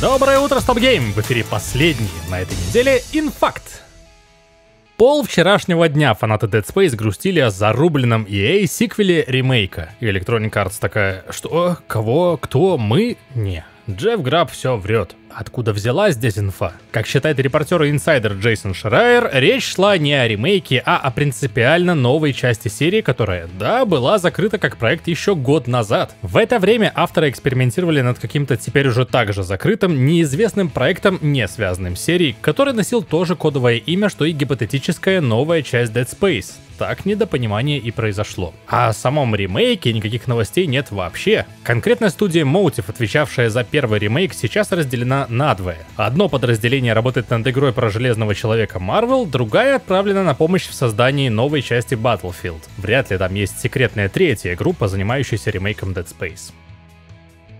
Доброе утро, Стопгейм! В эфире последний на этой неделе инфакт. Пол вчерашнего дня фанаты Dead Space грустили о зарубленном EA сиквеле ремейка. И Electronic Arts такая: что? Кого? Кто? Мы? Не. Джефф Граб все врет. Откуда взялась здесь инфа? Как считает репортер и инсайдер Джейсон Шрайер, речь шла не о ремейке, а о принципиально новой части серии, которая, да, была закрыта как проект еще год назад. В это время авторы экспериментировали над каким-то теперь уже также закрытым, неизвестным проектом, не связанным с серией, который носил тоже кодовое имя, что и гипотетическая новая часть Dead Space. Так недопонимание и произошло. А о самом ремейке никаких новостей нет вообще. Конкретно студия Motive, отвечавшая за первый ремейк, сейчас разделена надвое. Одно подразделение работает над игрой про Железного Человека Marvel, другая отправлена на помощь в создании новой части Battlefield. Вряд ли там есть секретная третья группа, занимающаяся ремейком Dead Space.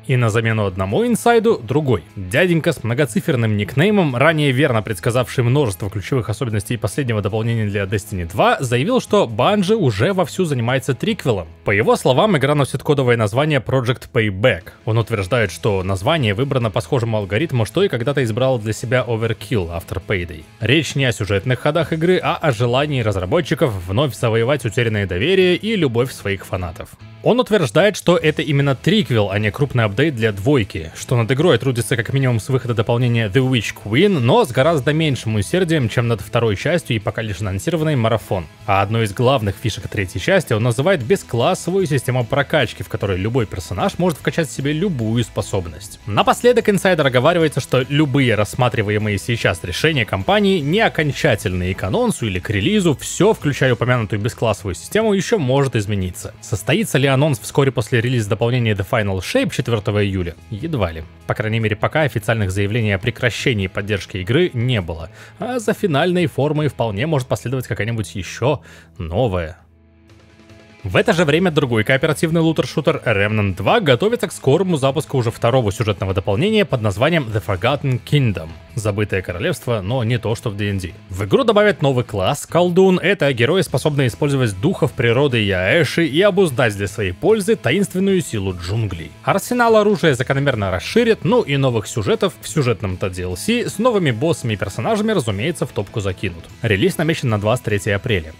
И на замену одному инсайду другой. Дяденька с многоциферным никнеймом, ранее верно предсказавший множество ключевых особенностей последнего дополнения для Destiny 2, заявил, что Bungie уже вовсю занимается триквелом. По его словам, игра носит кодовое название Project Payback. Он утверждает, что название выбрано по схожему алгоритму, что и когда-то избрал для себя Overkill, автор Payday. Речь не о сюжетных ходах игры, а о желании разработчиков вновь завоевать утерянное доверие и любовь своих фанатов. Он утверждает, что это именно триквел, а не крупный апдейт для двойки, что над игрой трудится как минимум с выхода дополнения The Witch Queen, но с гораздо меньшим усердием, чем над второй частью и пока лишь анонсированный марафон. А одной из главных фишек третьей части он называет бесклассовую систему прокачки, в которой любой персонаж может вкачать в себе любую способность. Напоследок инсайдер оговаривается, что любые рассматриваемые сейчас решения компании не окончательные, к анонсу или к релизу все, включая упомянутую бесклассовую систему, еще может измениться. Состоится ли анонс вскоре после релиза дополнения The Final Shape 4 июля? Едва ли. По крайней мере, пока официальных заявлений о прекращении поддержки игры не было. А за финальной формой вполне может последовать какая-нибудь еще новая. В это же время другой кооперативный лутер-шутер Remnant 2 готовится к скорому запуску уже второго сюжетного дополнения под названием The Forgotten Kingdom. Забытое королевство, но не то, что в D&D. В игру добавят новый класс — колдун. Это герои, способные использовать духов природы Яэши и обуздать для своей пользы таинственную силу джунглей. Арсенал оружия закономерно расширят, ну и новых сюжетов в сюжетном-то DLC с новыми боссами и персонажами, разумеется, в топку закинут. Релиз намечен на 23 апреля.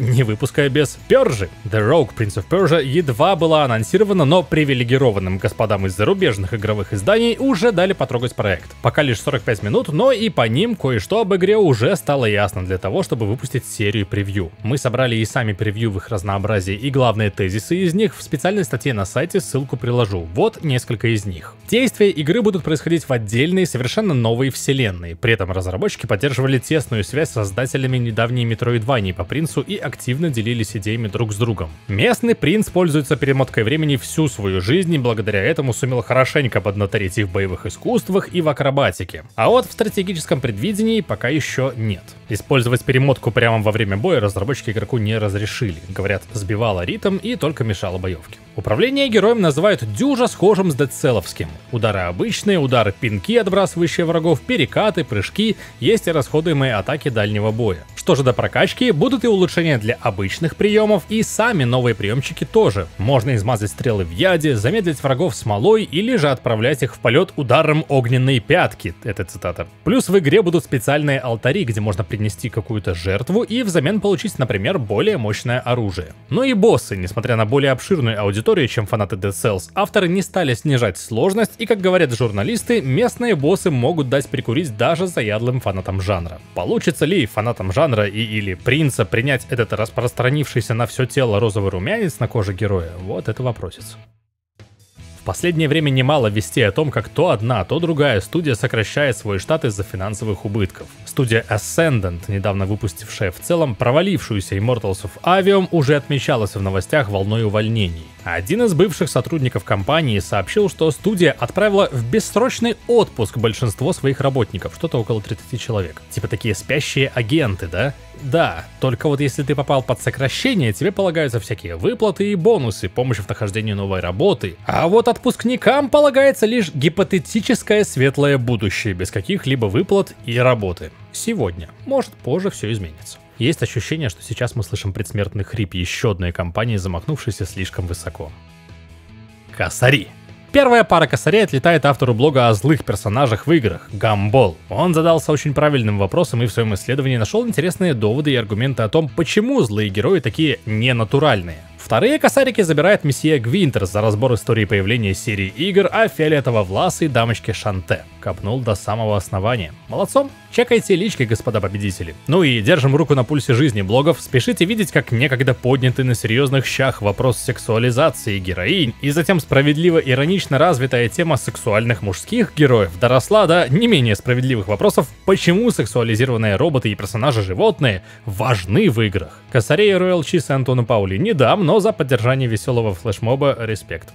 Не выпуская без Пержи. The Rogue Prince of Persia едва была анонсирована, но привилегированным господам из зарубежных игровых изданий уже дали потрогать проект. Пока лишь 45 минут, но и по ним кое-что об игре уже стало ясно для того, чтобы выпустить серию превью. Мы собрали и сами превью в их разнообразии, и главные тезисы из них в специальной статье на сайте, ссылку приложу. Вот несколько из них. Действия игры будут происходить в отдельные, совершенно новые вселенные. При этом разработчики поддерживали тесную связь с создателями недавней Metroidvania по принцу и активно делились идеями друг с другом. Местный принц пользуется перемоткой времени всю свою жизнь и благодаря этому сумел хорошенько поднаторить и в боевых искусствах, и в акробатике. А вот в стратегическом предвидении пока еще нет. Использовать перемотку прямо во время боя разработчики игроку не разрешили. Говорят, сбивала ритм и только мешала боевке. Управление героем называют дюжа схожим с Dead Cell'овским. Удары обычные, удары пинки, отбрасывающие врагов, перекаты, прыжки, есть и расходуемые атаки дальнего боя. Что же до прокачки, будут и улучшения для обычных приемов, и сами новые приемчики тоже. Можно измазать стрелы в яде, замедлить врагов смолой или же отправлять их в полет ударом огненной пятки, это цитата. Плюс в игре будут специальные алтари, где можно принести какую-то жертву и взамен получить, например, более мощное оружие. Но и боссы, несмотря на более обширную аудиторию, чем фанаты Dead Cells, авторы не стали снижать сложность, и, как говорят журналисты, местные боссы могут дать прикурить даже заядлым фанатам жанра. Получится ли фанатам жанра и или принца принять этот распространившийся на все тело розовый румянец на коже героя? Вот это вопросец. В последнее время немало вестей о том, как то одна, то другая студия сокращает свой штат из-за финансовых убытков. Студия Ascendant, недавно выпустившая в целом провалившуюся Immortals of Aveum, уже отмечалась в новостях волной увольнений. Один из бывших сотрудников компании сообщил, что студия отправила в бессрочный отпуск большинство своих работников, что-то около 30 человек. Типа такие спящие агенты, да? Да, только вот если ты попал под сокращение, тебе полагаются всякие выплаты и бонусы, помощь в нахождении новой работы. А вот отпускникам полагается лишь гипотетическое светлое будущее, без каких-либо выплат и работы. Сегодня. Может, позже все изменится. Есть ощущение, что сейчас мы слышим предсмертный хрип еще одной компании, замахнувшейся слишком высоко. Косари. Первая пара косарей отлетает автору блога о злых персонажах в играх — Гамбол. Он задался очень правильным вопросом и в своем исследовании нашел интересные доводы и аргументы о том, почему злые герои такие ненатуральные. Вторые косарики забирает месье Гвинтер за разбор истории появления серии игр о фиолетово-власой дамочке Шанте. Копнул до самого основания. Молодцом? Чекайте лички, господа победители. Ну и держим руку на пульсе жизни блогов. Спешите видеть, как некогда поднятый на серьезных щах вопрос сексуализации героинь и затем справедливо иронично развитая тема сексуальных мужских героев доросла до не менее справедливых вопросов, почему сексуализированные роботы и персонажи-животные важны в играх. Косарей Royal Cheese Антону Паули не дам, но за поддержание веселого флешмоба респект.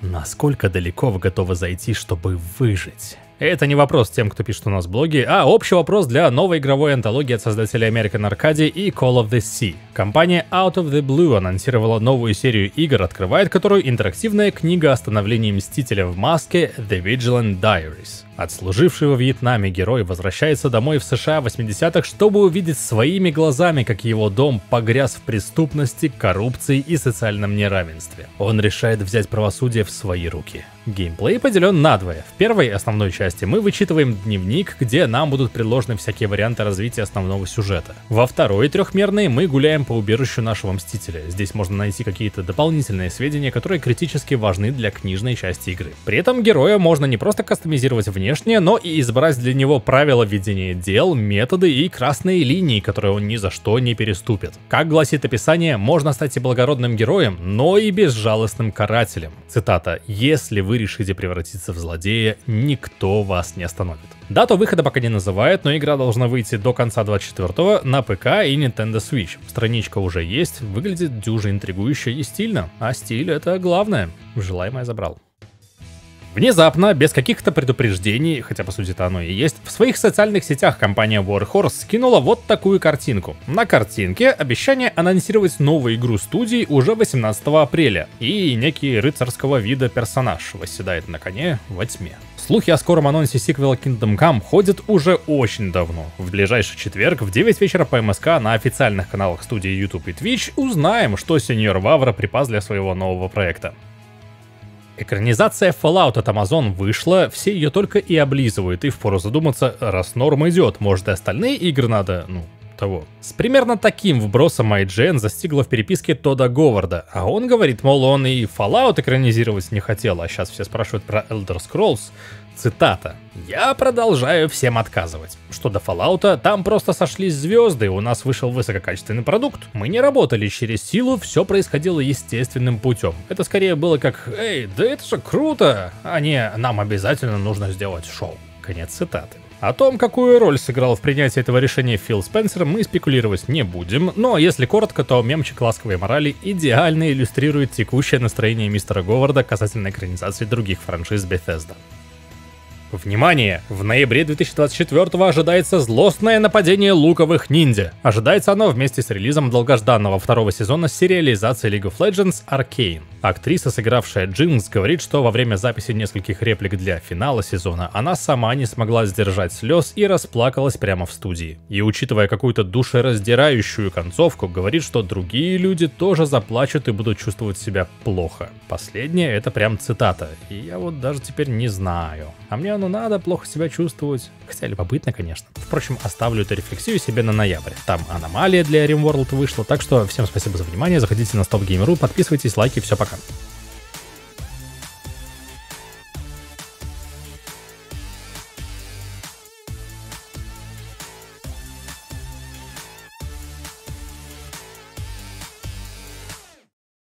Насколько далеко вы готовы зайти, чтобы выжить? Это не вопрос тем, кто пишет у нас блоги, а общий вопрос для новой игровой антологии от создателей American Arcadia и Call of the Sea. Компания Out of the Blue анонсировала новую серию игр, открывает которую интерактивная книга о становлении Мстителя в маске The Vigilante Diaries. Отслуживший во Вьетнаме герой возвращается домой в США в 80-х, чтобы увидеть своими глазами, как его дом погряз в преступности, коррупции и социальном неравенстве. Он решает взять правосудие в свои руки. Геймплей поделен надвое. В первой, основной части, мы вычитываем дневник, где нам будут предложены всякие варианты развития основного сюжета. Во второй, трехмерной, мы гуляем по убежищу нашего Мстителя. Здесь можно найти какие-то дополнительные сведения, которые критически важны для книжной части игры. При этом героя можно не просто кастомизировать внешне, но и избрать для него правила ведения дел, методы и красные линии, которые он ни за что не переступит. Как гласит описание, можно стать и благородным героем, но и безжалостным карателем. Цитата: «Если вы решите превратиться в злодея, никто вас не остановит». Дату выхода пока не называют, но игра должна выйти до конца 24-го на ПК и Nintendo Switch. Страничка уже есть, выглядит дюже интригующе и стильно. А стиль — это главное. Желаемое забрал. Внезапно, без каких-то предупреждений, хотя по сути-то оно и есть, в своих социальных сетях компания Warhorse скинула вот такую картинку. На картинке обещание анонсировать новую игру студии уже 18 апреля, и некий рыцарского вида персонаж восседает на коне во тьме. Слухи о скором анонсе сиквела Kingdom Come ходят уже очень давно. В ближайший четверг в 9 вечера по МСК на официальных каналах студии YouTube и Twitch узнаем, что сеньор Вавра припас для своего нового проекта. Экранизация Fallout от Amazon вышла, все ее только и облизывают, и впору задуматься, раз норм идет, может и остальные игры надо, того. С примерно таким вбросом IGN застигла в переписке Тодда Говарда, а он говорит, мол, он и Fallout экранизировать не хотел, а сейчас все спрашивают про Elder Scrolls. Цитата: «Я продолжаю всем отказывать. Что до Fallout'а, там просто сошлись звезды, у нас вышел высококачественный продукт. Мы не работали через силу, все происходило естественным путем. Это скорее было как «Эй, да это же круто!», а не «Нам обязательно нужно сделать шоу». Конец цитаты. О том, какую роль сыграл в принятии этого решения Фил Спенсер, мы спекулировать не будем, но если коротко, то мемчик ласковой морали идеально иллюстрирует текущее настроение мистера Говарда касательно экранизации других франшиз Bethesda. Внимание! В ноябре 2024-го ожидается злостное нападение луковых ниндзя. Ожидается оно вместе с релизом долгожданного второго сезона сериализации League of Legends Arcane. Актриса, сыгравшая Джинкс, говорит, что во время записи нескольких реплик для финала сезона она сама не смогла сдержать слез и расплакалась прямо в студии. И, учитывая какую-то душераздирающую концовку, говорит, что другие люди тоже заплачут и будут чувствовать себя плохо. Последнее — это прям цитата, и я вот даже теперь не знаю. А мне ну надо плохо себя чувствовать. Хотя любопытно, конечно. Впрочем, оставлю эту рефлексию себе на ноябрь. Там аномалия для RimWorld вышла, так что всем спасибо за внимание, заходите на stopgame.ru, подписывайтесь, лайки, все, пока.